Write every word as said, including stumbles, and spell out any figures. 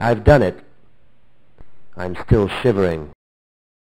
I've done it. I'm still shivering.